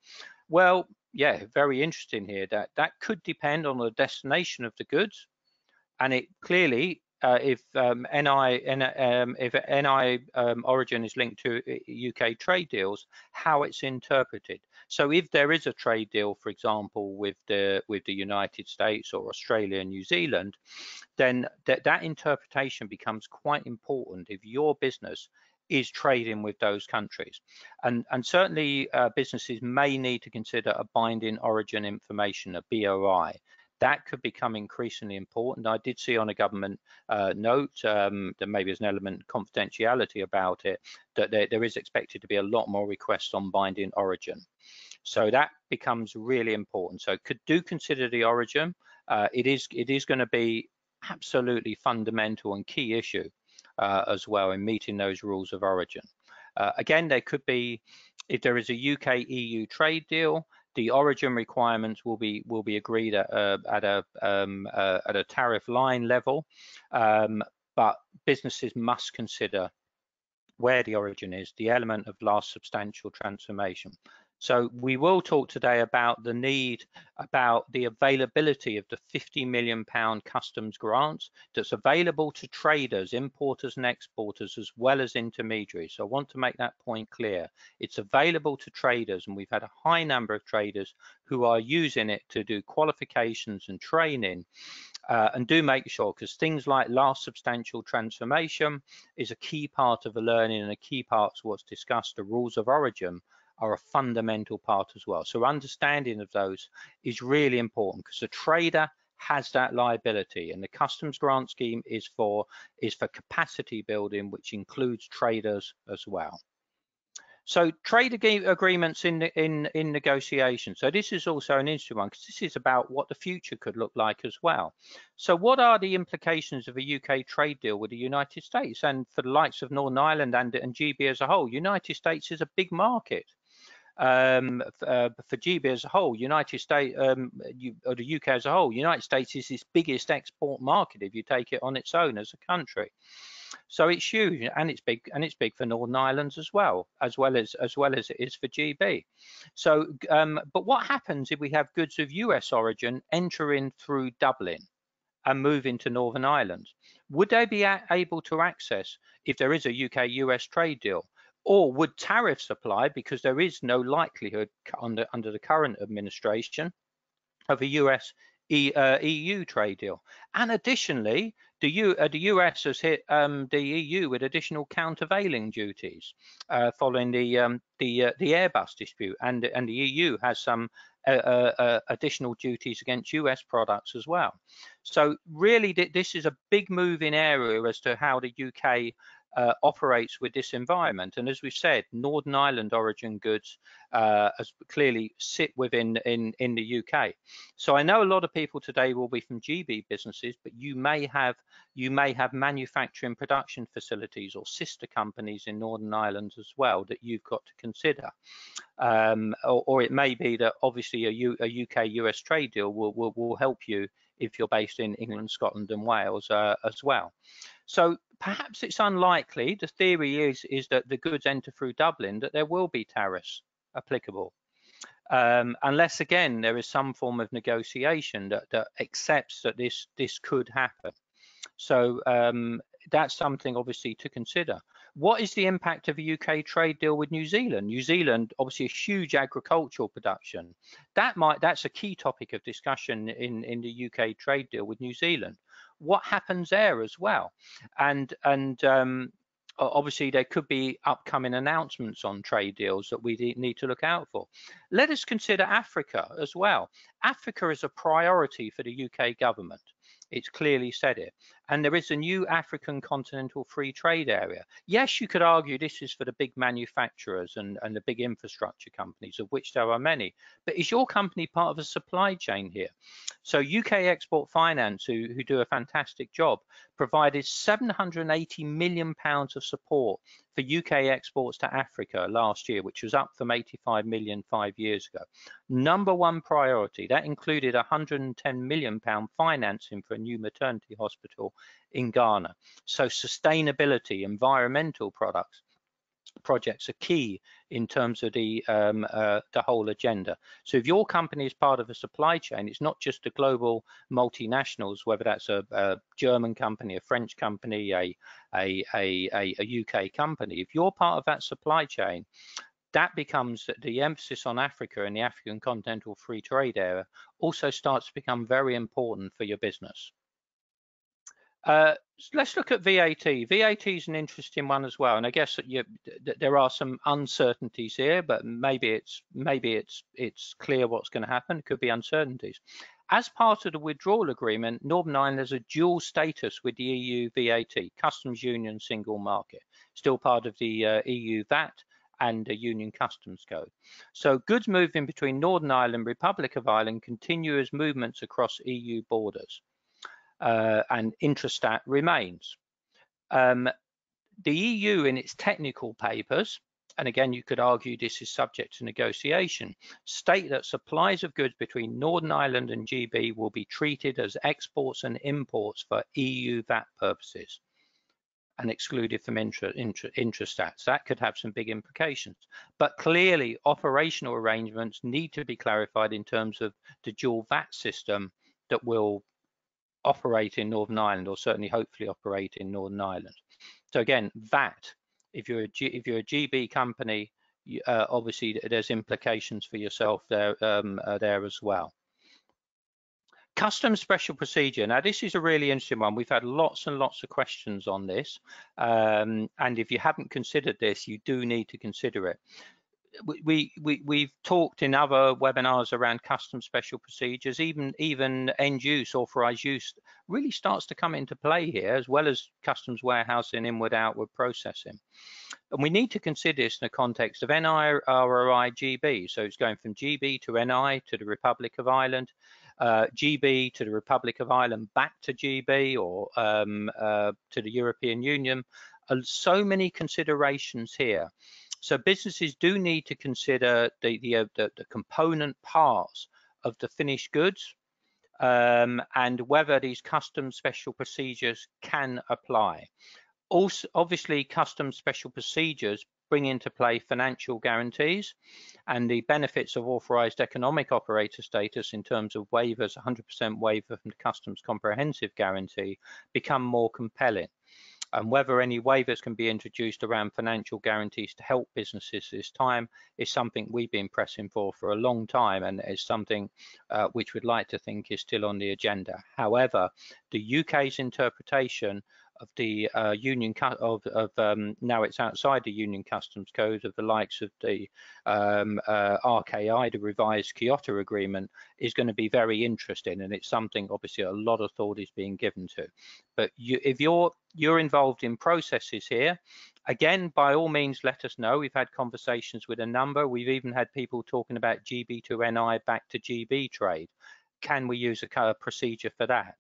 Well, yeah, very interesting here. That, that could depend on the destination of the goods, and it clearly, Uh, if um, N I, N, um, if N I um, origin is linked to U K trade deals, how it's interpreted. So if there is a trade deal, for example, with the with the United States or Australia and New Zealand, then th that interpretation becomes quite important if your business is trading with those countries. And, and certainly uh, businesses may need to consider a binding origin information, a B O I. That could become increasingly important. I did see on a government uh, note um, that maybe there's an element of confidentiality about it, that there, there is expected to be a lot more requests on binding origin. So that becomes really important. So could do consider the origin. Uh, it is it is going to be absolutely fundamental and key issue uh, as well in meeting those rules of origin. Uh, again, there could be, if there is a U K E U trade deal, the origin requirements will be will be agreed at a at a, um, uh, at a tariff line level, um, but businesses must consider where the origin is, the element of last substantial transformation. So we will talk today about the need, about the availability of the fifty million pound customs grants that's available to traders, importers and exporters, as well as intermediaries. So I want to make that point clear. It's available to traders, and we've had a high number of traders who are using it to do qualifications and training. Uh, and do make sure, because things like last substantial transformation is a key part of the learning and a key part of what's discussed. The rules of origin are a fundamental part as well. So understanding of those is really important, because the trader has that liability, and the customs grant scheme is for is for capacity building, which includes traders as well. So trade ag agreements in, in, in negotiation. So this is also an interesting one, because this is about what the future could look like as well. So what are the implications of a U K trade deal with the United States, and for the likes of Northern Ireland and, and G B as a whole? United States is a big market. Um, uh, for G B as a whole, United States um, you, or the U K as a whole, United States is its biggest export market if you take it on its own as a country. So it's huge, and it's big, and it's big for Northern Ireland as well, as well as as well as it is for G B. So, um, but what happens if we have goods of U S origin entering through Dublin and move into Northern Ireland? Would they be able to access if there is a U K U S trade deal? Or would tariffs apply, because there is no likelihood under, under the current administration of a U S E U trade deal? And additionally, the, U, uh, the U S has hit um, the E U with additional countervailing duties uh, following the um, the, uh, the Airbus dispute, and, and the E U has some uh, uh, additional duties against U S products as well. So really, th this is a big moving area as to how the U K Uh, operates with this environment. And as we said, Northern Ireland origin goods uh, as clearly sit within in, in the U K. So I know a lot of people today will be from G B businesses, but you may have you may have manufacturing production facilities or sister companies in Northern Ireland as well that you've got to consider. Um, or, or it may be that obviously a, U, a U K U S trade deal will, will, will help you if you're based in England, Scotland and Wales uh, as well. So perhaps it's unlikely, the theory is, is that the goods enter through Dublin, that there will be tariffs applicable. Um, unless, again, there is some form of negotiation that, that accepts that this, this could happen. So um, that's something, obviously, to consider. What is the impact of a U K trade deal with New Zealand? New Zealand, obviously, a huge agricultural production. That might that's a key topic of discussion in, in the U K trade deal with New Zealand. What happens there as well? And and um, obviously, there could be upcoming announcements on trade deals that we need to look out for. Let us consider Africa as well. Africa is a priority for the U K government. It's clearly said it. And there is a new African continental free trade area. Yes, you could argue this is for the big manufacturers and, and the big infrastructure companies, of which there are many. But is your company part of a supply chain here? So U K Export Finance, who, who do a fantastic job, provided seven hundred and eighty million pounds of support for U K exports to Africa last year, which was up from eighty-five million five years ago. Number one priority, that included one hundred and ten million pounds financing for a new maternity hospital in Ghana. So sustainability, environmental products, projects are key in terms of the um, uh, the whole agenda. So if your company is part of a supply chain, it's not just the global multinationals, whether that's a, a German company, a French company, a, a, a, a U K company. If you're part of that supply chain, that becomes the emphasis on Africa and the African continental free trade area also starts to become very important for your business. Uh, let's look at V A T. V A T is an interesting one as well, and I guess that you, th there are some uncertainties here, but maybe it's maybe it's it's clear what's going to happen. It could be uncertainties. As part of the withdrawal agreement, Northern Ireland has a dual status with the E U V A T, Customs Union Single Market, still part of the uh, E U V A T and the Union Customs Code. So goods moving between Northern Ireland, Republic of Ireland, continue as movements across E U borders. Uh, and Intrastat remains. Um, the E U in its technical papers, and again you could argue this is subject to negotiation, state that supplies of goods between Northern Ireland and G B will be treated as exports and imports for E U V A T purposes and excluded from intra, intra, Intrastat. That could have some big implications. But clearly operational arrangements need to be clarified in terms of the dual V A T system that will operate in Northern Ireland, or certainly hopefully operate in Northern Ireland. So again, V A T, if you're a, G, if you're a G B company, uh, obviously there's implications for yourself there, um, uh, there as well. Customs special procedure. Now this is a really interesting one. We've had lots and lots of questions on this. Um, and if you haven't considered this, you do need to consider it. We, we we've talked in other webinars around customs special procedures. Even even end use, authorized use really starts to come into play here, as well as customs warehousing, inward outward processing. And we need to consider this in the context of N I R I G B, so it's going from G B to N I to the Republic of Ireland, uh, G B to the Republic of Ireland back to G B, or um, uh, to the European Union. Uh, so many considerations here. So businesses do need to consider the, the, the, the component parts of the finished goods, um, and whether these customs special procedures can apply. Also, obviously, customs special procedures bring into play financial guarantees and the benefits of authorised economic operator status in terms of waivers, one hundred percent waiver from the customs comprehensive guarantee, become more compelling. And whether any waivers can be introduced around financial guarantees to help businesses this time is something we've been pressing for for a long time, and is something uh, which we'd like to think is still on the agenda. However, the U K's interpretation of the uh, Union of, of um, now it's outside the Union Customs Code of the likes of the um, uh, R K I, the Revised Kyoto Agreement, is going to be very interesting, and it's something obviously a lot of thought is being given to. But you, if you're you're involved in processes here, again, by all means, let us know. We've had conversations with a number. We've even had people talking about G B to N I back to G B trade. Can we use a kind of procedure for that?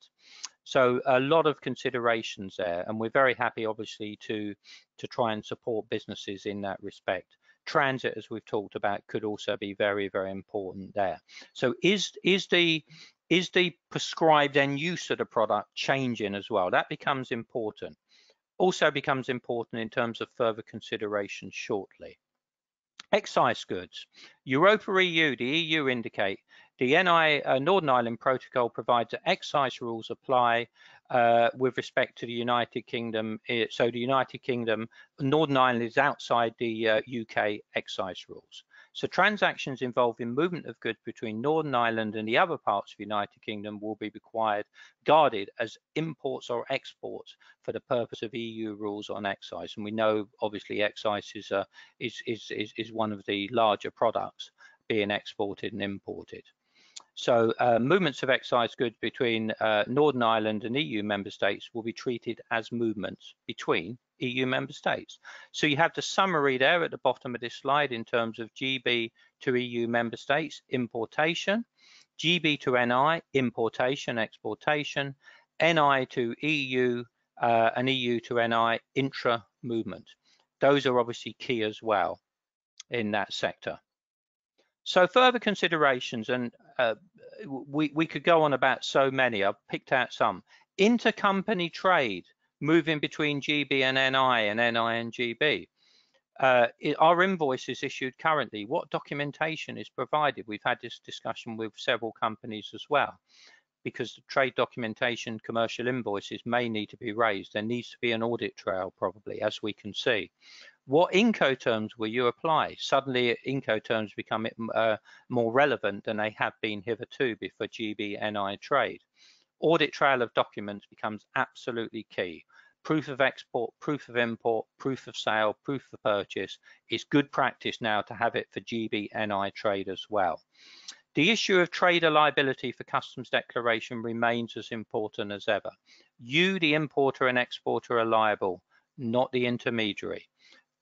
So a lot of considerations there, and we're very happy, obviously, to to try and support businesses in that respect. Transit, as we've talked about, could also be very, very important there. So is is the is the prescribed end use of the product changing as well? That becomes important. Also becomes important in terms of further consideration shortly. Excise goods. Europa E U, the E U indicate. The N I, uh, Northern Ireland Protocol provides that excise rules apply uh, with respect to the United Kingdom. So the United Kingdom, Northern Ireland is outside the uh, U K excise rules. So transactions involving movement of goods between Northern Ireland and the other parts of the United Kingdom will be required, guarded as imports or exports for the purpose of E U rules on excise. And we know, obviously, excise is, uh, is, is, is, is one of the larger products being exported and imported. So uh, movements of excise goods between uh, Northern Ireland and E U member states will be treated as movements between E U member states. So you have the summary there at the bottom of this slide in terms of G B to E U member states, importation, G B to N I, importation, exportation, N I to E U uh, and E U to N I, intra movement. Those are obviously key as well in that sector. So further considerations, and uh, we, we could go on about so many. I've picked out some. Intercompany trade, moving between G B and N I and N I and G B. Uh, are invoices issued currently? What documentation is provided? We've had this discussion with several companies as well, because the trade documentation, commercial invoices may need to be raised. There needs to be an audit trail, probably, as we can see. What Incoterms will you apply? Suddenly, Incoterms become uh, more relevant than they have been hitherto before G B N I trade. Audit trail of documents becomes absolutely key. Proof of export, proof of import, proof of sale, proof of purchase. It's good practice now to have it for G B N I trade as well. The issue of trader liability for customs declaration remains as important as ever. You, the importer and exporter, are liable, not the intermediary.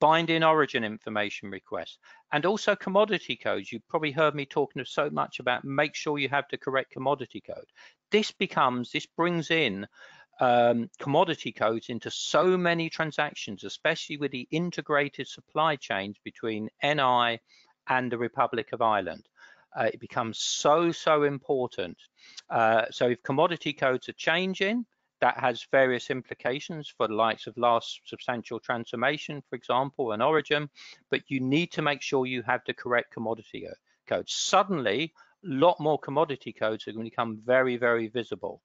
Binding origin information requests, and also commodity codes. You've probably heard me talking so much about make sure you have the correct commodity code. This becomes, this brings in um, commodity codes into so many transactions, especially with the integrated supply chains between N I and the Republic of Ireland. Uh, it becomes so, so important. Uh, so if commodity codes are changing, that has various implications for the likes of last substantial transformation, for example, and origin, but you need to make sure you have the correct commodity code. Suddenly, a lot more commodity codes are going to become very, very visible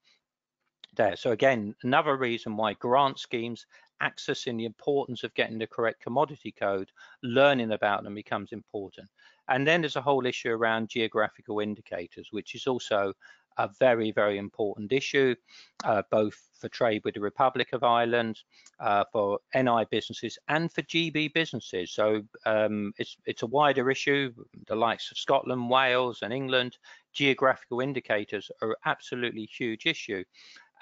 there. So again, another reason why grant schemes, accessing the importance of getting the correct commodity code, learning about them becomes important. And then there's a whole issue around geographical indicators, which is also a very, very important issue, uh, both for trade with the Republic of Ireland, uh, for N I businesses and for G B businesses. So um, it's, it's a wider issue. The likes of Scotland, Wales and England, geographical indicators are an absolutely huge issue,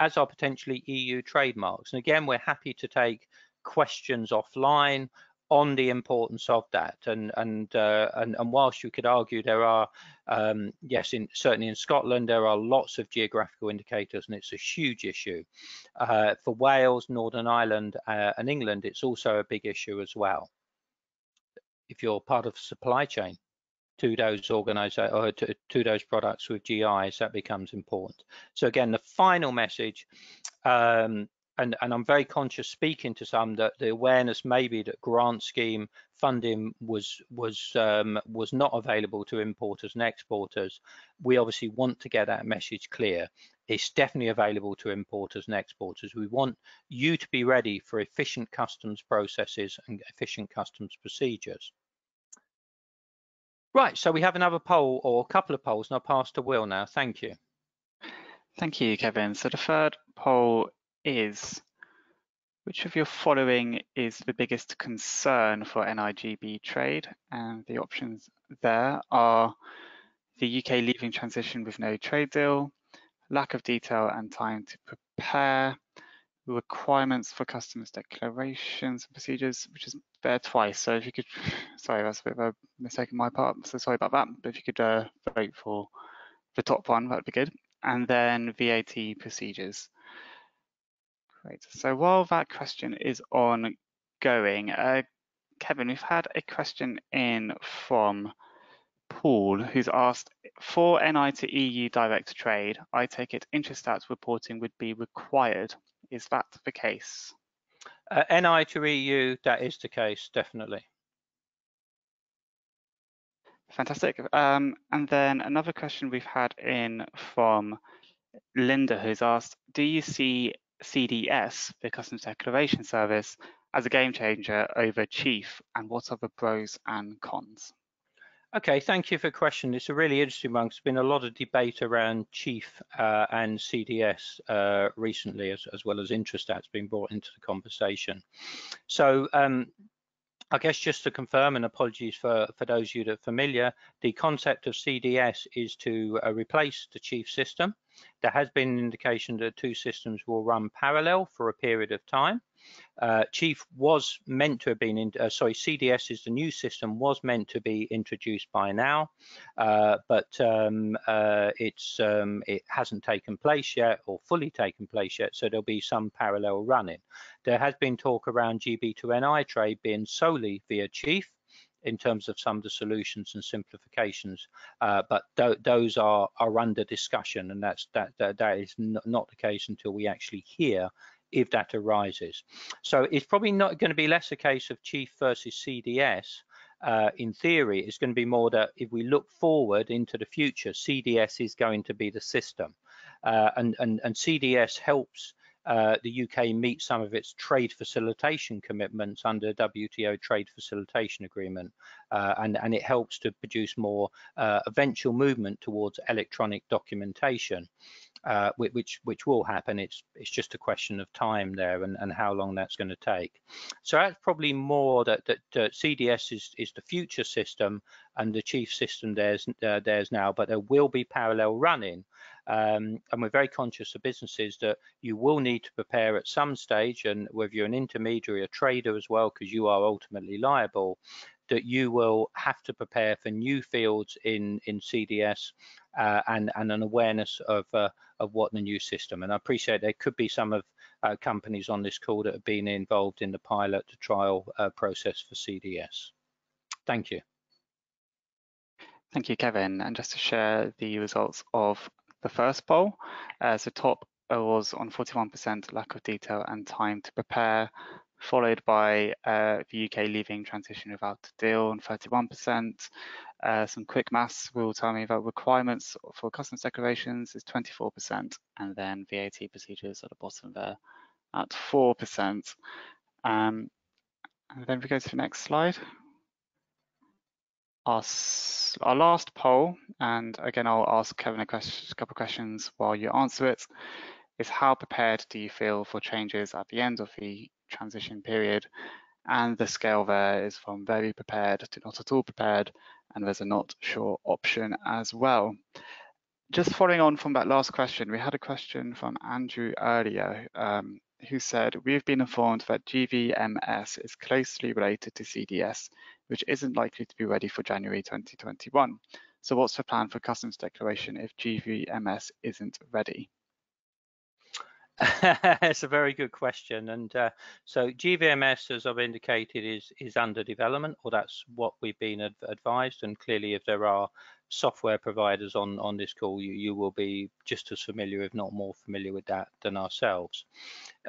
as are potentially E U trademarks. And again, we're happy to take questions offline on the importance of that, and and uh, and, and whilst you could argue there are um yes in certainly in Scotland there are lots of geographical indicators, and it's a huge issue uh for Wales, Northern Ireland uh, and England. It's also a big issue as well if you're part of supply chain to those organizations or to, to those products with G Is. That becomes important. So again, the final message um and, and I'm very conscious speaking to some that the awareness maybe that grant scheme funding was was um, was not available to importers and exporters. We obviously want to get that message clear. It's definitely available to importers and exporters. We want you to be ready for efficient customs processes and efficient customs procedures. Right, so we have another poll, or a couple of polls, and I'll pass to Will now. Thank you. Thank you, Kevin. So the third poll is, which of your following is the biggest concern for N I G B trade? And the options there are the U K leaving transition with no trade deal, lack of detail and time to prepare, requirements for customs declarations and procedures, which is there twice. So if you could, sorry, that's a bit of a mistake on my part, so sorry about that, but if you could uh, vote for the top one, that'd be good. And then V A T procedures. Great, so while that question is ongoing, uh, Kevin, we've had a question in from Paul, who's asked, for N I to E U direct trade, I take it Intrastat reporting would be required. Is that the case? Uh, N I to E U, that is the case, definitely. Fantastic. Um, and then another question we've had in from Linda, who's asked, do you see C D S, the Customs Declaration Service, as a game changer over Chief, and what are the pros and cons? Okay, thank you for the question. It's a really interesting one. There's been a lot of debate around Chief uh, and C D S uh, recently, as, as well as Intrastat's been brought into the conversation. So um, I guess just to confirm, and apologies for, for those of you that are familiar, the concept of C D S is to uh, replace the Chief system. There has been an indication that two systems will run parallel for a period of time. Uh, Chief was meant to have been, in, uh, sorry, C D S is the new system, was meant to be introduced by now, uh, but um, uh, it's, um, it hasn't taken place yet, or fully taken place yet, so there'll be some parallel running. There has been talk around G B to N I trade being solely via Chief, in terms of some of the solutions and simplifications, uh, but th those are, are under discussion, and that's, that, that, that is not the case until we actually hear if that arises. So it's probably not going to be less a case of Chief versus C D S. Uh, in theory, it's going to be more that if we look forward into the future, C D S is going to be the system, uh, and, and, and C D S helps Uh, the U K meets some of its trade facilitation commitments under W T O Trade Facilitation Agreement, uh, and, and it helps to produce more uh, eventual movement towards electronic documentation, uh, which which will happen. It's it's just a question of time there, and, and how long that's going to take. So that's probably more that that uh, C D S is is the future system, and the Chief system there's uh, there's now, but there will be parallel running. Um, and we're very conscious of businesses that you will need to prepare at some stage, and whether you're an intermediary or trader as well, because you are ultimately liable, that you will have to prepare for new fields in, in C D S uh, and, and an awareness of, uh, of what the new system. And I appreciate there could be some of uh, companies on this call that have been involved in the pilot to trial uh, process for C D S. Thank you. Thank you, Kevin. And just to share the results of the first poll, uh, so top was on forty-one percent lack of detail and time to prepare, followed by uh, the U K leaving transition without a deal on thirty-one percent. Uh, some quick maths will tell me that requirements for customs declarations is twenty-four percent, and then V A T procedures at the bottom there at four percent. Um, and then we go to the next slide. Our, our last poll, and again, I'll ask Kevin a, question, a couple of questions while you answer it, is how prepared do you feel for changes at the end of the transition period? And the scale there is from very prepared to not at all prepared, and there's a not sure option as well. Just following on from that last question, we had a question from Andrew earlier, um, who said, we've been informed that G V M S is closely related to C D S, which isn't likely to be ready for January twenty twenty-one. So what's the plan for customs declaration if G V M S isn't ready? It's a very good question, and uh, so G V M S, as I've indicated, is is under development, or that's what we've been ad advised. And clearly, if there are software providers on on this call, you you will be just as familiar, if not more familiar, with that than ourselves.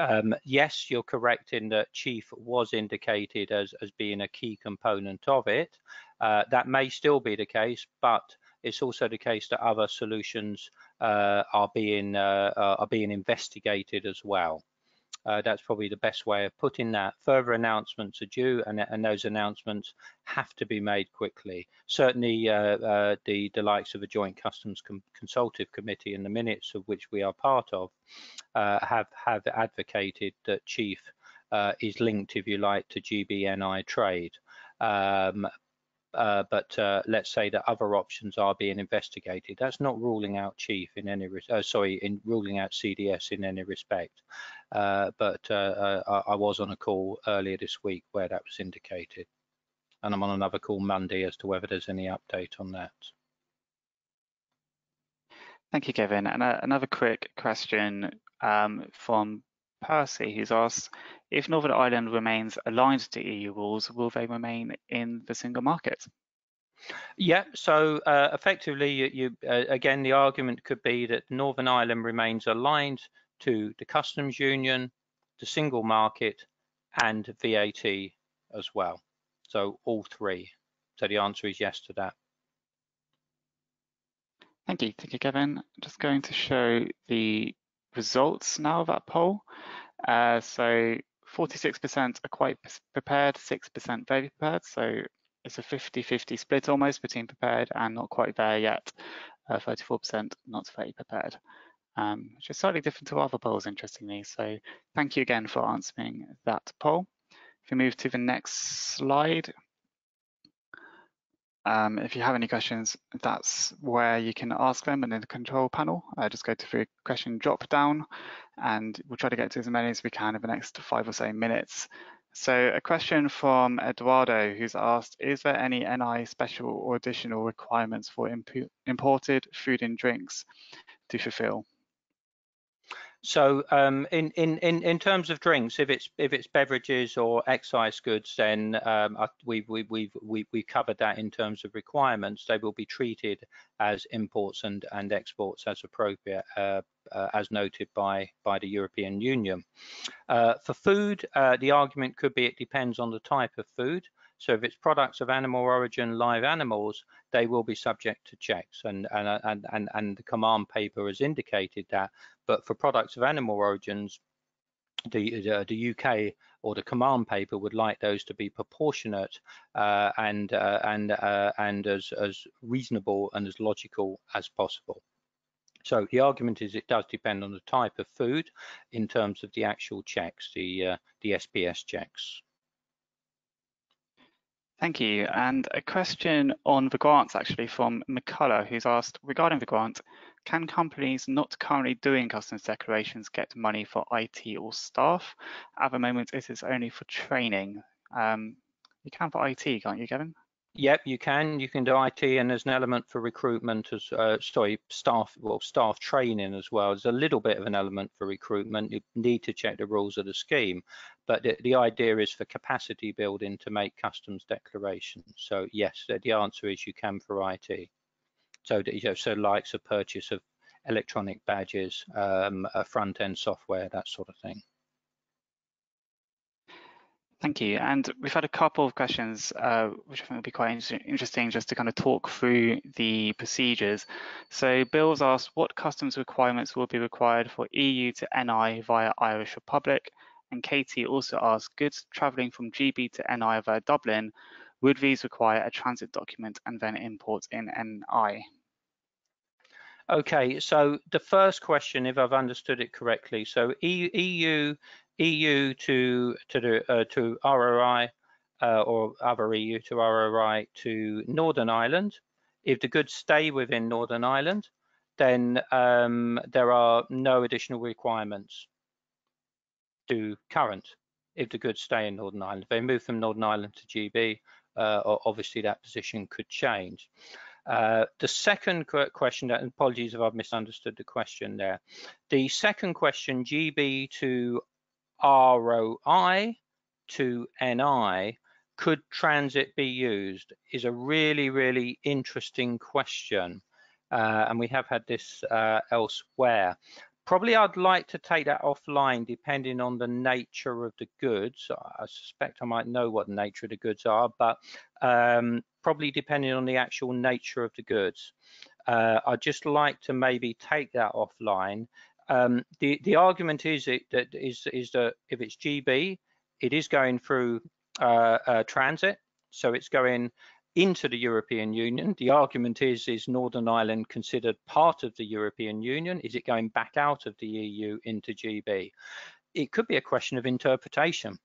Um, yes, you're correct in that Chief was indicated as as being a key component of it. Uh, that may still be the case, but it's also the case that other solutions uh, are being uh, are being investigated as well. Uh, that's probably the best way of putting that. Further announcements are due, and, and those announcements have to be made quickly. Certainly, uh, uh, the, the likes of a Joint Customs Com Consultative Committee, in the minutes of which we are part of, uh, have have advocated that Chief uh, is linked, if you like, to G B N I trade. Um, Uh, but uh, let's say that other options are being investigated. That's not ruling out Chief in any, uh, sorry, in ruling out C D S in any respect. Uh, but uh, I, I was on a call earlier this week where that was indicated, and I'm on another call Monday as to whether there's any update on that. Thank you, Kevin. And uh, another quick question um, from Percy, who's asked, if Northern Ireland remains aligned to E U rules, will they remain in the single market? Yeah, so uh, effectively, you, you uh, again, the argument could be that Northern Ireland remains aligned to the customs union, the single market, and V A T as well. So all three. So the answer is yes to that. Thank you. Thank you, Kevin. I'm just going to show the results now of that poll. Uh, so forty-six percent are quite prepared, six percent very prepared. So it's a fifty fifty split almost between prepared and not quite there yet. Uh, thirty-four percent not very prepared, um, which is slightly different to other polls, interestingly. So thank you again for answering that poll. If we move to the next slide, um, if you have any questions, that's where you can ask them. And in the control panel, uh, just go to the question drop down, and we'll try to get to as many as we can in the next five or so minutes. So a question from Eduardo, who's asked, is there any N I special or additional requirements for imp imported food and drinks to fulfill? So um, in, in, in, in terms of drinks, if it's if it's beverages or excise goods, then um, we, we, we've we, we covered that in terms of requirements. They will be treated as imports and, and exports as appropriate, uh, uh, as noted by, by the European Union. Uh, for food, uh, the argument could be it depends on the type of food. So if it's products of animal origin, live animals, they will be subject to checks, and and and and, and the command paper has indicated that. But for products of animal origins, the uh, the U K or the command paper would like those to be proportionate uh, and uh, and uh, and as as reasonable and as logical as possible. So the argument is it does depend on the type of food in terms of the actual checks, the uh, the S P S checks. Thank you. And a question on the grants, actually, from McCullough, who's asked, regarding the grant, can companies not currently doing customs declarations get money for I T or staff? At the moment, it is only for training. Um, you can for I T, can't you, Kevin? Yep, you can. You can do I T, and there's an element for recruitment, as uh, sorry, staff, well, staff training as well. There's a little bit of an element for recruitment. You need to check the rules of the scheme, but the, the idea is for capacity building to make customs declarations. So yes, the answer is you can for I T. So that, you know, so likes of purchase of electronic badges, um, front end software, that sort of thing. Thank you. And we've had a couple of questions, uh, which I think would be quite inter interesting just to kind of talk through the procedures. So Bill's asked, what customs requirements will be required for E U to N I via Irish Republic? And Katie also asked, goods travelling from G B to N I via Dublin, would these require a transit document and then import in N I? Okay, so the first question, if I've understood it correctly, so E U E U to to the uh, to R O I uh, or other E U to R O I to Northern Ireland. If the goods stay within Northern Ireland, then um, there are no additional requirements to current. If the goods stay in Northern Ireland, if they move from Northern Ireland to G B, uh, obviously that position could change. Uh, the second question, and apologies if I've misunderstood the question there. The second question, G B to R O I to N I, could transit be used, is a really, really interesting question. Uh, and we have had this uh, elsewhere. Probably I'd like to take that offline depending on the nature of the goods. I suspect I might know what the nature of the goods are, but um, probably depending on the actual nature of the goods. Uh, I'd just like to maybe take that offline. Um, the, the argument is it, that is, is that if it's G B, it is going through uh, uh, transit, so it's going into the European Union. The argument is, is Northern Ireland considered part of the European Union? Is it going back out of the E U into G B? It could be a question of interpretation.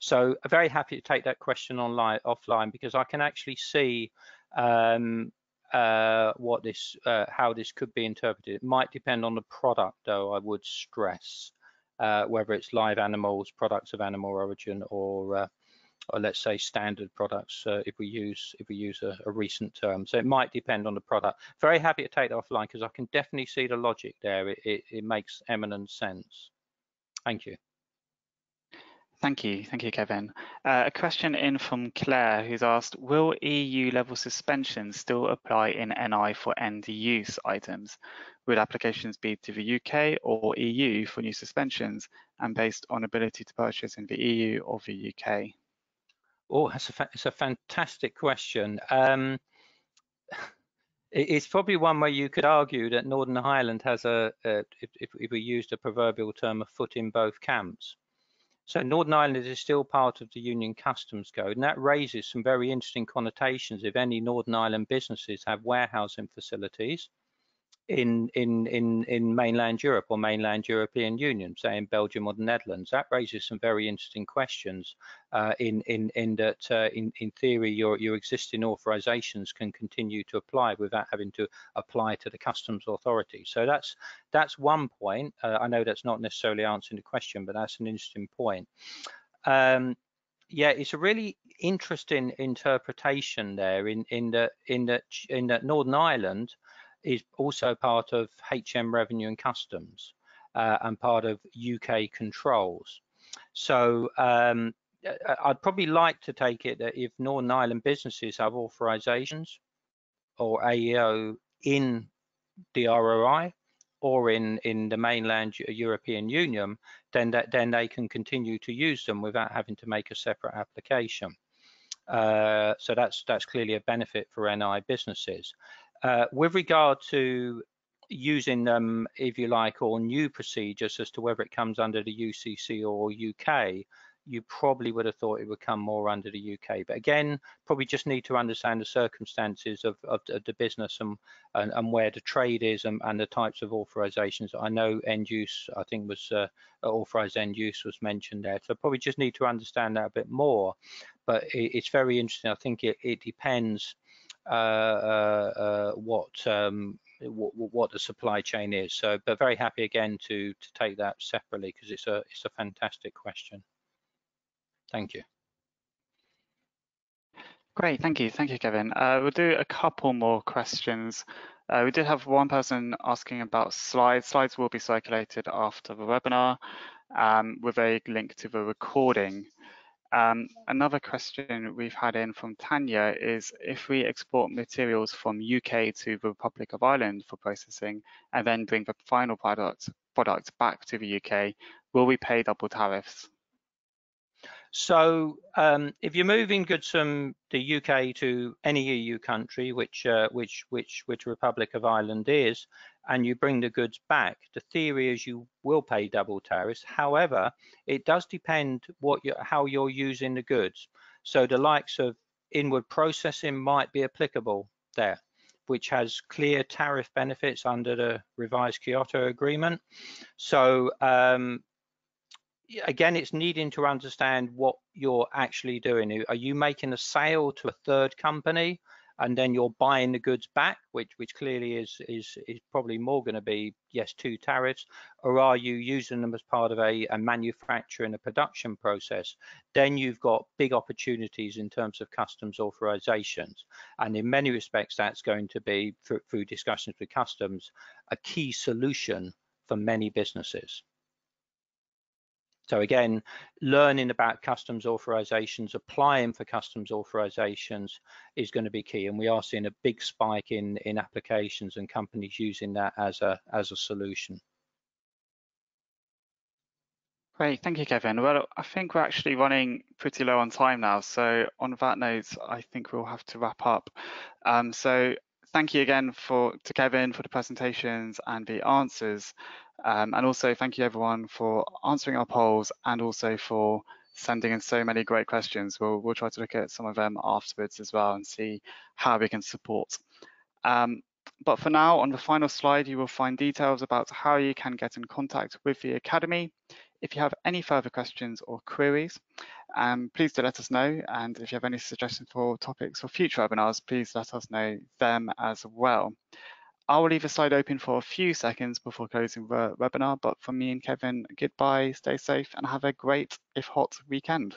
So I'm very happy to take that question online, offline, because I can actually see um, uh, what this, uh, how this could be interpreted. It might depend on the product, though, I would stress, uh, whether it's live animals, products of animal origin, or uh, or let's say standard products, uh, if we use if we use a, a recent term. So it might depend on the product. Very happy to take that offline because I can definitely see the logic there. It, it, it makes eminent sense. Thank you. Thank you. Thank you, Kevin. Uh, a question in from Claire, who's asked, will E U level suspensions still apply in N I for end use items? Would applications be to the U K or E U for new suspensions and based on ability to purchase in the E U or the U K? Oh, that's a fa it's a fantastic question. Um, it, it's probably one where you could argue that Northern Ireland has a, uh, if, if, if we used a proverbial term, a foot in both camps. So Northern Ireland is still part of the Union Customs Code, and that raises some very interesting connotations if any Northern Ireland businesses have warehousing facilities in in in in mainland Europe or mainland European Union, say in Belgium or the Netherlands. That raises some very interesting questions uh, in in in that uh, in in theory your your existing authorizations can continue to apply without having to apply to the customs authority. So that's that's one point. uh, I know that's not necessarily answering the question, but that's an interesting point. um Yeah, it's a really interesting interpretation there in in the in that in that Northern Ireland is also part of H M Revenue and Customs uh, and part of U K controls. So um, I'd probably like to take it that if Northern Ireland businesses have authorizations or A E O in the R O I or in, in the mainland European Union, then, that, then they can continue to use them without having to make a separate application. Uh, so that's, that's clearly a benefit for N I businesses. Uh, with regard to using them, if you like, or new procedures as to whether it comes under the U C C or U K, you probably would have thought it would come more under the U K. But again, probably just need to understand the circumstances of, of, of the business and, and, and where the trade is and, and the types of authorizations. I know end use, I think was uh, authorized end use was mentioned there. So probably just need to understand that a bit more. But it, it's very interesting. I think it, it depends Uh, uh, uh, what, um, what what the supply chain is. So, but very happy again to to take that separately because it's a it's a fantastic question. Thank you. Great, thank you, thank you, Kevin. Uh, we'll do a couple more questions. Uh, we did have one person asking about slides. Slides will be circulated after the webinar um, with a link to the recording. Um, another question we've had in from Tanya is if we export materials from U K to the Republic of Ireland for processing and then bring the final product, product back to the U K, will we pay double tariffs? So um, if you're moving goods from the U K to any E U country, which, uh, which, which, which Republic of Ireland is, and you bring the goods back, the theory is you will pay double tariffs. However, it does depend what you, how you're using the goods. So the likes of inward processing might be applicable there, which has clear tariff benefits under the Revised Kyoto Agreement. So um, again, it's needing to understand what you're actually doing. Are you making a sale to a third company? and then you're buying the goods back, which which clearly is is is probably more going to be yes two tariffs, or are you using them as part of a, a manufacture and a production process? Then you've got big opportunities in terms of customs authorizations, and in many respects that's going to be through, through discussions with customs a key solution for many businesses. So again, learning about customs authorizations, applying for customs authorizations is going to be key, and we are seeing a big spike in in applications and companies using that as a as a solution. Great, thank you, Kevin. Well, I think we're actually running pretty low on time now, so on that note, I think we'll have to wrap up. Um, so thank you again for to Kevin for the presentations and the answers. Um, and also thank you everyone for answering our polls and also for sending in so many great questions. We'll, we'll try to look at some of them afterwards as well and see how we can support. Um, but for now, on the final slide, you will find details about how you can get in contact with the Academy. If you have any further questions or queries, um, please do let us know. And if you have any suggestions for topics for future webinars, please let us know them as well. I will leave the slide open for a few seconds before closing the webinar, but from me and Kevin, goodbye, stay safe, and have a great, if hot, weekend.